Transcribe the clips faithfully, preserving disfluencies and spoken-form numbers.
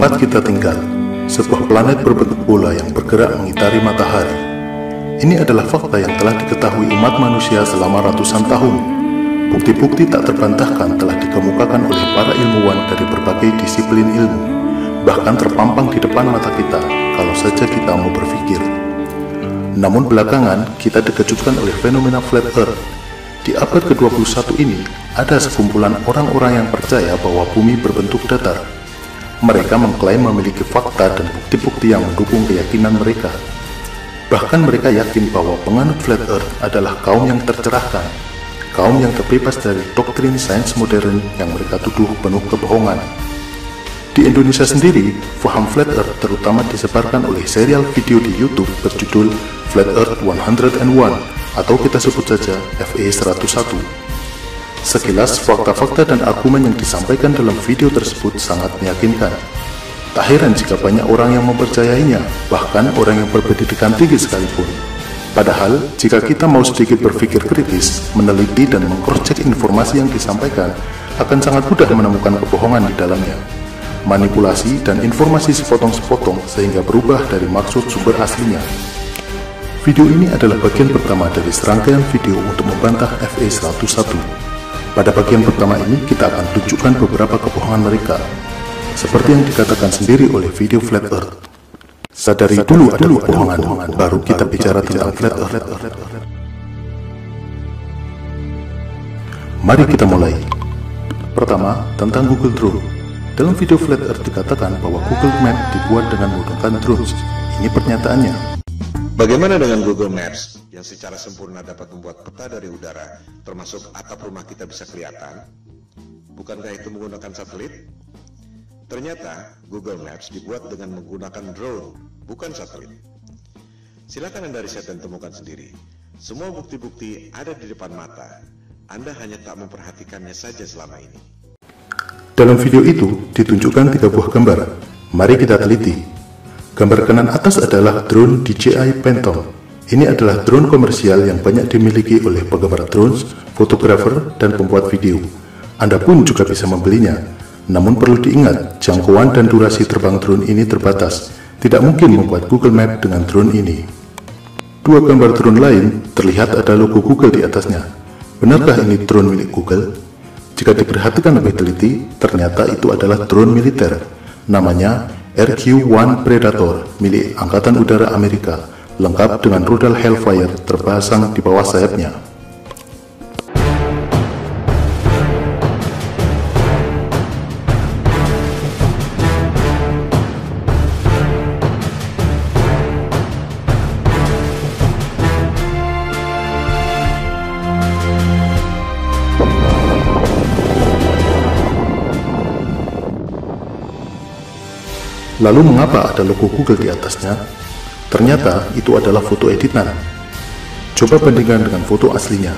tempat kita tinggal, sebuah planet berbentuk bola yang bergerak mengitari matahari. Ini adalah fakta yang telah diketahui umat manusia selama ratusan tahun. Bukti-bukti tak terbantahkan telah dikemukakan oleh para ilmuwan dari berbagai disiplin ilmu, bahkan terpampang di depan mata kita kalau saja kita mau berpikir. Namun belakangan, kita dikejutkan oleh fenomena Flat Earth. Di abad ke dua puluh satu ini, ada sekumpulan orang-orang yang percaya bahwa bumi berbentuk datar. Mereka mengklaim memiliki fakta dan bukti-bukti yang mendukung keyakinan mereka. Bahkan mereka yakin bahwa penganut Flat Earth adalah kaum yang tercerahkan, kaum yang terbebas dari doktrin sains modern yang mereka tuduh penuh kebohongan. Di Indonesia sendiri, paham Flat Earth terutama disebarkan oleh serial video di YouTube berjudul Flat Earth seratus satu, atau kita sebut saja F E seratus satu. Sekilas, fakta-fakta dan argumen yang disampaikan dalam video tersebut sangat meyakinkan. Tak heran jika banyak orang yang mempercayainya, bahkan orang yang berpendidikan tinggi sekalipun. Padahal, jika kita mau sedikit berpikir kritis, meneliti dan mengcross-check informasi yang disampaikan, akan sangat mudah menemukan kebohongan di dalamnya, manipulasi dan informasi sepotong-sepotong sehingga berubah dari maksud sumber aslinya. Video ini adalah bagian pertama dari serangkaian video untuk membantah F E seratus satu. Pada bagian pertama ini, kita akan tunjukkan beberapa kebohongan mereka, seperti yang dikatakan sendiri oleh video Flat Earth. Sadari dulu ada kebohongan, baru kita bicara tentang Flat Earth. Mari kita mulai. Pertama, tentang Google Drone. Dalam video Flat Earth dikatakan bahwa Google Maps dibuat dengan menggunakan drone. Ini pernyataannya. Bagaimana dengan Google Maps yang secara sempurna dapat membuat peta dari udara, termasuk atap rumah kita bisa kelihatan? Bukankah itu menggunakan satelit? Ternyata Google Maps dibuat dengan menggunakan drone, bukan satelit. Silakan Anda riset dan temukan sendiri. Semua bukti-bukti ada di depan mata. Anda hanya tak memperhatikannya saja selama ini. Dalam video itu ditunjukkan tiga buah gambar. Mari kita teliti. Gambar kanan atas adalah drone D J I Phantom. Ini adalah drone komersial yang banyak dimiliki oleh penggemar drone, fotografer, dan pembuat video. Anda pun juga bisa membelinya. Namun perlu diingat, jangkauan dan durasi terbang drone ini terbatas. Tidak mungkin membuat Google Maps dengan drone ini. Dua gambar drone lain, terlihat ada logo Google di atasnya. Benarkah ini drone milik Google? Jika diperhatikan lebih teliti, ternyata itu adalah drone militer. Namanya R Q one Predator milik Angkatan Udara Amerika, lengkap dengan rudal Hellfire terpasang di bawah sayapnya. Lalu mengapa ada logo Google di atasnya? Ternyata itu adalah foto editan. Coba bandingkan dengan foto aslinya.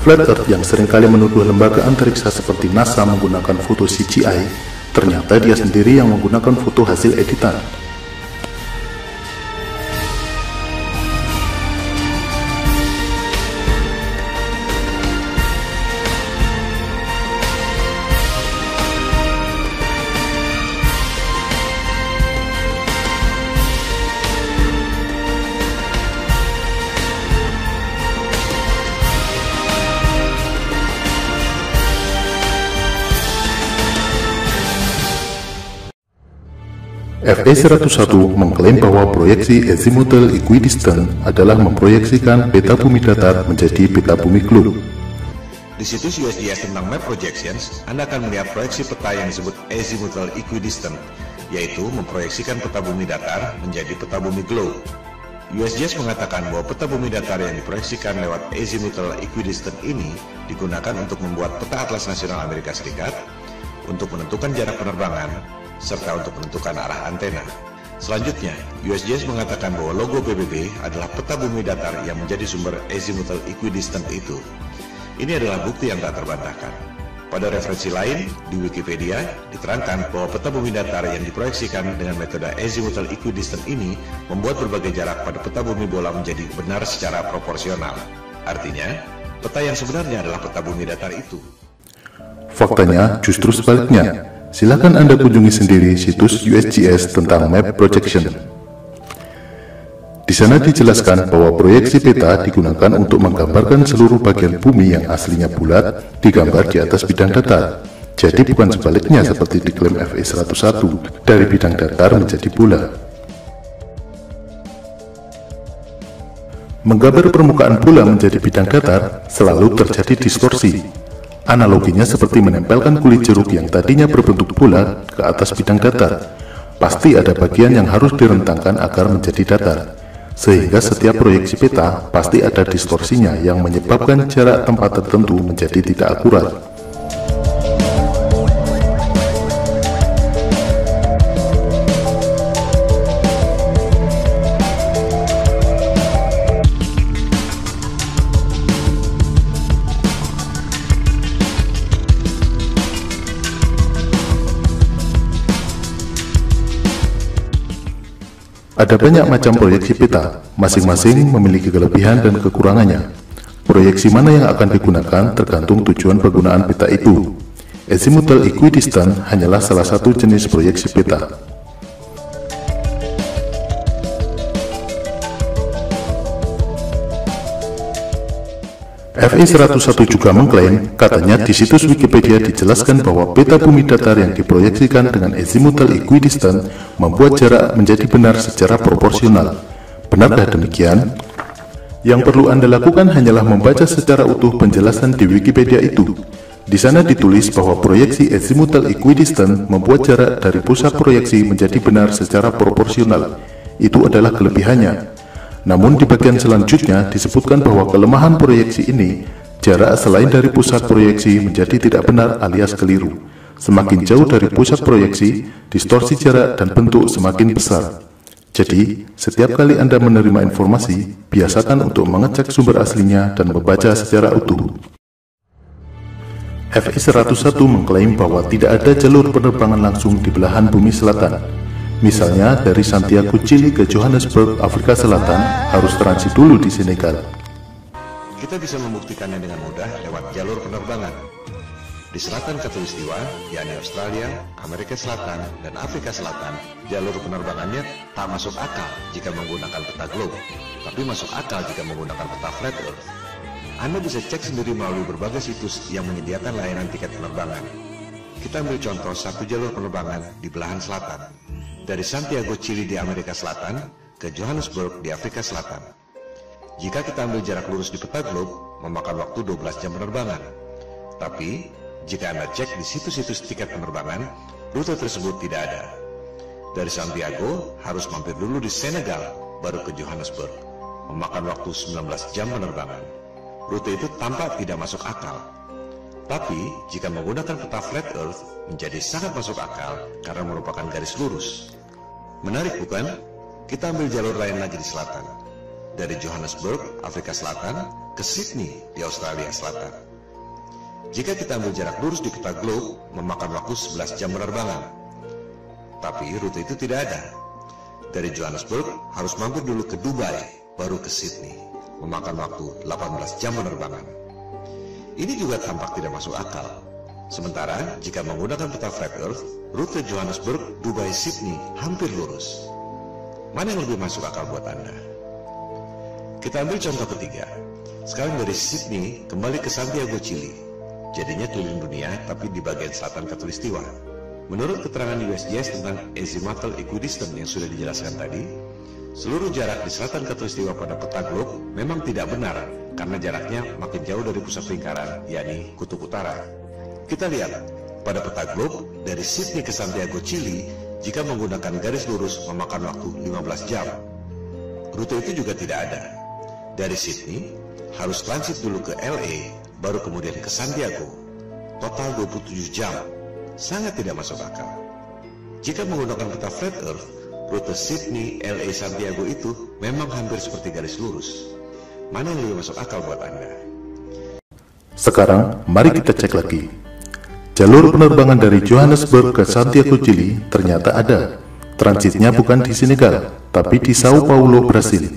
Flat Earth yang seringkali menuduh lembaga antariksa seperti NASA menggunakan foto C G I, ternyata dia sendiri yang menggunakan foto hasil editan. F E seratus satu mengklaim bahwa proyeksi azimuthal equidistant adalah memproyeksikan peta bumi datar menjadi peta bumi globe. Di situs U S G S tentang map projections, Anda akan melihat proyeksi peta yang disebut azimuthal equidistant, yaitu memproyeksikan peta bumi datar menjadi peta bumi globe. U S G S mengatakan bahwa peta bumi datar yang diproyeksikan lewat azimuthal equidistant ini digunakan untuk membuat peta atlas nasional Amerika Serikat, untuk menentukan jarak penerbangan, serta untuk menentukan arah antena. Selanjutnya, U S G S mengatakan bahwa logo P B B adalah peta bumi datar yang menjadi sumber azimuthal equidistant itu. Ini adalah bukti yang tak terbantahkan. Pada referensi lain, di Wikipedia diterangkan bahwa peta bumi datar yang diproyeksikan dengan metode azimuthal equidistant ini membuat berbagai jarak pada peta bumi bola menjadi benar secara proporsional. Artinya, peta yang sebenarnya adalah peta bumi datar itu. Faktanya justru sebaliknya. silakan Anda kunjungi sendiri situs U S G S tentang map projection. Di sana dijelaskan bahwa proyeksi peta digunakan untuk menggambarkan seluruh bagian bumi yang aslinya bulat digambar di atas bidang datar. Jadi bukan sebaliknya seperti diklaim F E seratus satu dari bidang datar menjadi bulat. Menggambar permukaan bola menjadi bidang datar, selalu terjadi distorsi. Analoginya seperti menempelkan kulit jeruk yang tadinya berbentuk bola ke atas bidang datar. Pasti ada bagian yang harus direntangkan agar menjadi datar. Sehingga setiap proyeksi peta pasti ada distorsinya yang menyebabkan jarak tempat tertentu menjadi tidak akurat. Ada banyak macam proyeksi peta, masing-masing memiliki kelebihan dan kekurangannya. Proyeksi mana yang akan digunakan tergantung tujuan penggunaan peta itu. Azimuthal equidistant hanyalah salah satu jenis proyeksi peta. F E seratus satu juga mengklaim, katanya di situs Wikipedia dijelaskan bahwa peta bumi datar yang diproyeksikan dengan azimuthal equidistant membuat jarak menjadi benar secara proporsional. Benarkah demikian? Yang perlu Anda lakukan hanyalah membaca secara utuh penjelasan di Wikipedia itu. Di sana ditulis bahwa proyeksi azimuthal equidistant membuat jarak dari pusat proyeksi menjadi benar secara proporsional. Itu adalah kelebihannya. Namun di bagian selanjutnya disebutkan bahwa kelemahan proyeksi ini, jarak selain dari pusat proyeksi menjadi tidak benar alias keliru. Semakin jauh dari pusat proyeksi, distorsi jarak dan bentuk semakin besar. Jadi, setiap kali Anda menerima informasi, biasakan untuk mengecek sumber aslinya dan membaca secara utuh. F E seratus satu mengklaim bahwa tidak ada jalur penerbangan langsung di belahan bumi selatan. Misalnya dari Santiago, Chili ke Johannesburg, Afrika Selatan harus transit dulu di Senegal. Kita bisa membuktikannya dengan mudah lewat jalur penerbangan. Di selatan khatulistiwa, yakni Australia, Amerika Selatan, dan Afrika Selatan, jalur penerbangannya tak masuk akal jika menggunakan peta globe, tapi masuk akal jika menggunakan peta Flat Earth. Anda bisa cek sendiri melalui berbagai situs yang menyediakan layanan tiket penerbangan. Kita ambil contoh satu jalur penerbangan di belahan selatan. Dari Santiago, Chili di Amerika Selatan ke Johannesburg di Afrika Selatan. Jika kita ambil jarak lurus di peta globe, memakan waktu dua belas jam penerbangan. Tapi, jika Anda cek di situs-situs tiket penerbangan, rute tersebut tidak ada. Dari Santiago, harus mampir dulu di Senegal, baru ke Johannesburg. Memakan waktu sembilan belas jam penerbangan. Rute itu tampak tidak masuk akal. Tapi, jika menggunakan peta Flat Earth, menjadi sangat masuk akal karena merupakan garis lurus. Menarik bukan? Kita ambil jalur lain lagi di selatan. Dari Johannesburg, Afrika Selatan, ke Sydney di Australia Selatan. Jika kita ambil jarak lurus di peta globe, memakan waktu sebelas jam penerbangan. Tapi rute itu tidak ada. Dari Johannesburg, harus mampir dulu ke Dubai, baru ke Sydney. Memakan waktu delapan belas jam penerbangan. Ini juga tampak tidak masuk akal. Sementara, jika menggunakan peta Flat Earth, rute Johannesburg, Dubai, Sydney hampir lurus. Mana yang lebih masuk akal buat Anda? Kita ambil contoh ketiga. Sekarang dari Sydney kembali ke Santiago, Chili. Jadinya keliling dunia, tapi di bagian selatan khatulistiwa. Menurut keterangan U S G S tentang azimuthal equidistant yang sudah dijelaskan tadi, seluruh jarak di selatan khatulistiwa pada peta globe memang tidak benar, karena jaraknya makin jauh dari pusat lingkaran, yakni kutub utara. Kita lihat, pada peta globe, dari Sydney ke Santiago, Chili, jika menggunakan garis lurus memakan waktu lima belas jam. Rute itu juga tidak ada. Dari Sydney, harus transit dulu ke L A, baru kemudian ke Santiago. Total dua puluh tujuh jam. Sangat tidak masuk akal. Jika menggunakan peta Flat Earth, rute Sydney, L A, Santiago itu memang hampir seperti garis lurus. Mana yang lebih masuk akal buat Anda? Sekarang, mari kita cek lagi. Jalur penerbangan dari Johannesburg ke Santiago, Chili ternyata ada. Transitnya bukan di Senegal, tapi di Sao Paulo, Brasil.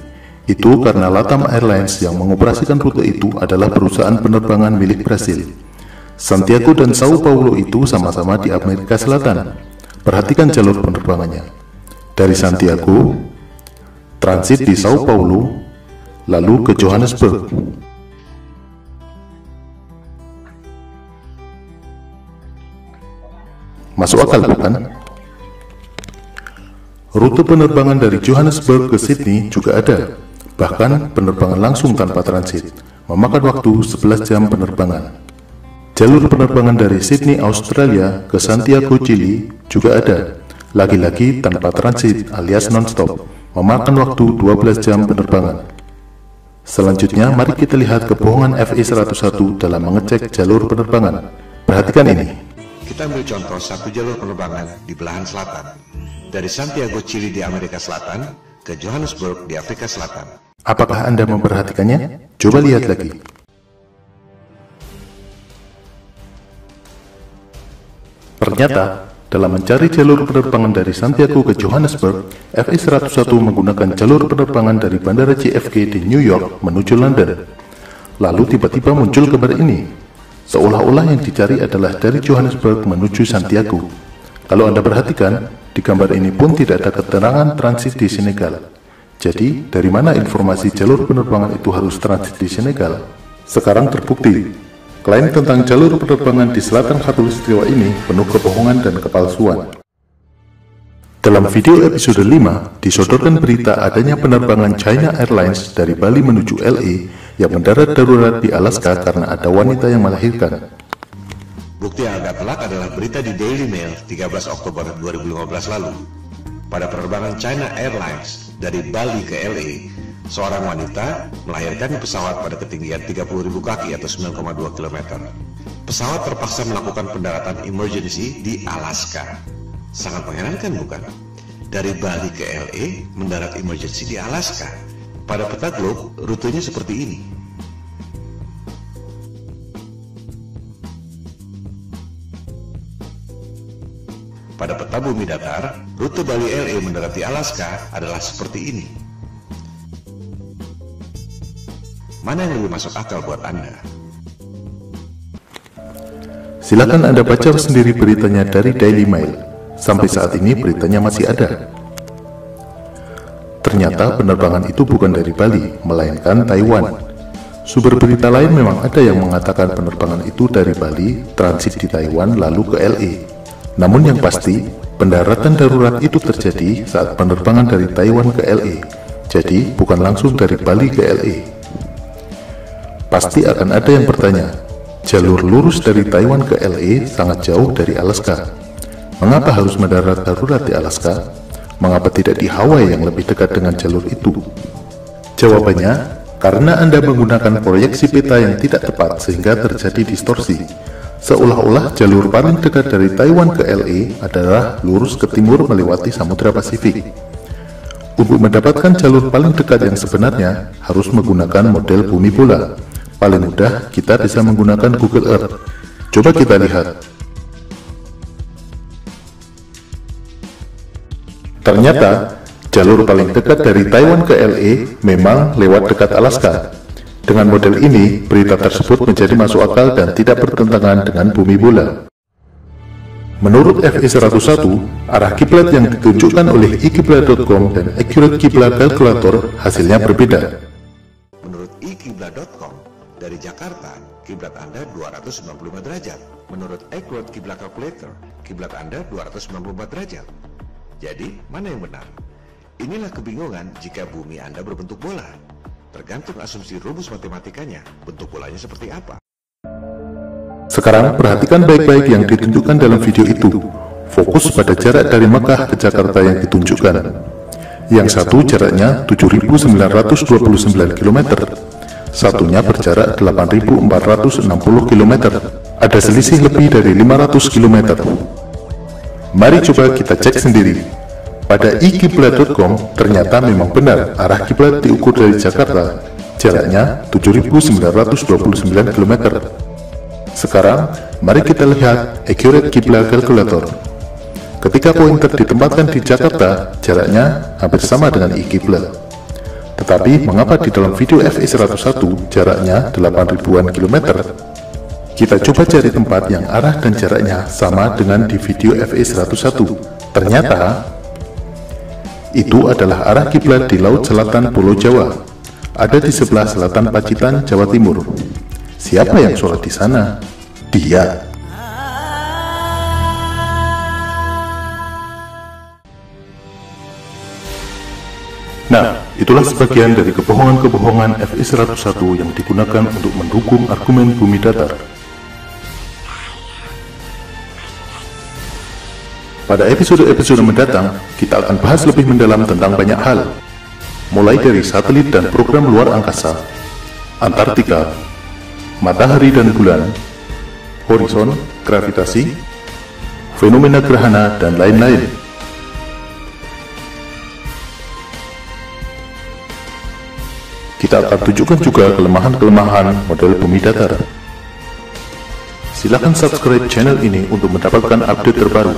Itu karena Latam Airlines yang mengoperasikan rute itu adalah perusahaan penerbangan milik Brasil. Santiago dan Sao Paulo itu sama-sama di Amerika Selatan. Perhatikan jalur penerbangannya. Dari Santiago, transit di Sao Paulo, lalu ke Johannesburg. Masuk akal, bukan? Rute penerbangan dari Johannesburg ke Sydney juga ada. Bahkan penerbangan langsung tanpa transit. Memakan waktu sebelas jam penerbangan. Jalur penerbangan dari Sydney, Australia ke Santiago, Chili juga ada. Lagi-lagi tanpa transit alias non-stop. Memakan waktu dua belas jam penerbangan. Selanjutnya, mari kita lihat kebohongan F I seratus satu dalam mengecek jalur penerbangan. Perhatikan ini. Kita ambil contoh satu jalur penerbangan di belahan selatan, dari Santiago, Chili di Amerika Selatan ke Johannesburg di Afrika Selatan. Apakah Anda memperhatikannya? Coba lihat lagi. Ternyata, dalam mencari jalur penerbangan dari Santiago ke Johannesburg, F I seratus satu menggunakan jalur penerbangan dari Bandara J F K di New York menuju London. Lalu tiba-tiba muncul gambar ini. Seolah-olah yang dicari adalah dari Johannesburg menuju Santiago. Kalau Anda perhatikan, di gambar ini pun tidak ada keterangan transit di Senegal. Jadi, dari mana informasi jalur penerbangan itu harus transit di Senegal? Sekarang terbukti, klaim tentang jalur penerbangan di Selatan Khatulistiwa ini penuh kebohongan dan kepalsuan. Dalam video episode lima, disodorkan berita adanya penerbangan China Airlines dari Bali menuju L A yang mendarat darurat di Alaska karena ada wanita yang melahirkan. Bukti yang agak telak adalah berita di Daily Mail tiga belas Oktober dua ribu lima belas lalu. Pada penerbangan China Airlines dari Bali ke L A, seorang wanita melahirkan di pesawat pada ketinggian tiga puluh ribu kaki atau sembilan koma dua kilometer. Pesawat terpaksa melakukan pendaratan emergency di Alaska. Sangat mengherankan, bukan? Dari Bali ke L A, mendarat emergency di Alaska. Pada peta globe, rutenya seperti ini. Pada peta bumi datar, rute Bali L A mendarat di Alaska adalah seperti ini. Mana yang lebih masuk akal buat Anda? Silakan Anda baca sendiri beritanya dari Daily Mail. Sampai saat ini beritanya masih ada. Ternyata penerbangan itu bukan dari Bali, melainkan Taiwan. Sumber berita lain memang ada yang mengatakan penerbangan itu dari Bali, transit di Taiwan, lalu ke L A. Namun yang pasti, pendaratan darurat itu terjadi saat penerbangan dari Taiwan ke L A. Jadi, bukan langsung dari Bali ke L A. Pasti akan ada yang bertanya, jalur lurus dari Taiwan ke L A sangat jauh dari Alaska. Mengapa harus mendarat darurat di Alaska? Mengapa tidak di Hawaii yang lebih dekat dengan jalur itu? Jawabannya, karena Anda menggunakan proyeksi peta yang tidak tepat sehingga terjadi distorsi. Seolah-olah jalur paling dekat dari Taiwan ke L A adalah lurus ke timur melewati Samudra Pasifik. Untuk mendapatkan jalur paling dekat yang sebenarnya, harus menggunakan model bumi bola. Paling mudah, kita bisa menggunakan Google Earth. Coba kita lihat. Ternyata, jalur paling dekat dari Taiwan ke L A memang lewat dekat Alaska. Dengan model ini, berita tersebut menjadi masuk akal dan tidak bertentangan dengan bumi bola. Menurut F I seratus satu, arah kiblat yang ditunjukkan oleh ikiblat titik com dan Accurate Qibla Calculator hasilnya berbeda. Menurut ikiblat titik com, dari Jakarta, kiblat Anda dua ratus sembilan puluh lima derajat. Menurut Accurate Qibla Calculator, kiblat Anda dua ratus sembilan puluh empat derajat. Jadi, mana yang benar? Inilah kebingungan jika bumi Anda berbentuk bola. Tergantung asumsi rumus matematikanya, bentuk bolanya seperti apa. Sekarang, perhatikan baik-baik yang ditunjukkan dalam video itu. Fokus pada jarak dari Mekkah ke Jakarta yang ditunjukkan. Yang satu jaraknya tujuh ribu sembilan ratus dua puluh sembilan kilometer. Satunya berjarak delapan ribu empat ratus enam puluh kilometer. Ada selisih lebih dari lima ratus kilometer. Mari coba kita cek sendiri. Pada ikiblat titik com ternyata memang benar arah kiblat diukur dari Jakarta, jaraknya tujuh ribu sembilan ratus dua puluh sembilan kilometer. Sekarang, mari kita lihat Accurate Qibla Calculator. Ketika pointer ditempatkan di Jakarta, jaraknya hampir sama dengan ikiblat. Tetapi mengapa di dalam video F I seratus satu jaraknya delapan ribuan kilometer? Kita coba cari tempat yang arah dan jaraknya sama dengan di video F E seratus satu. Ternyata, itu adalah arah kiblat di Laut Selatan Pulau Jawa. Ada di sebelah selatan Pacitan, Jawa Timur. Siapa yang sholat di sana? Dia. Nah, itulah sebagian dari kebohongan-kebohongan F E seratus satu yang digunakan untuk mendukung argumen bumi datar. Pada episode-episode mendatang, kita akan bahas lebih mendalam tentang banyak hal, mulai dari satelit dan program luar angkasa, Antartika, matahari dan bulan, horizon, gravitasi, fenomena gerhana, dan lain-lain. Kita akan tunjukkan juga kelemahan-kelemahan model bumi datar. Silahkan subscribe channel ini untuk mendapatkan update terbaru.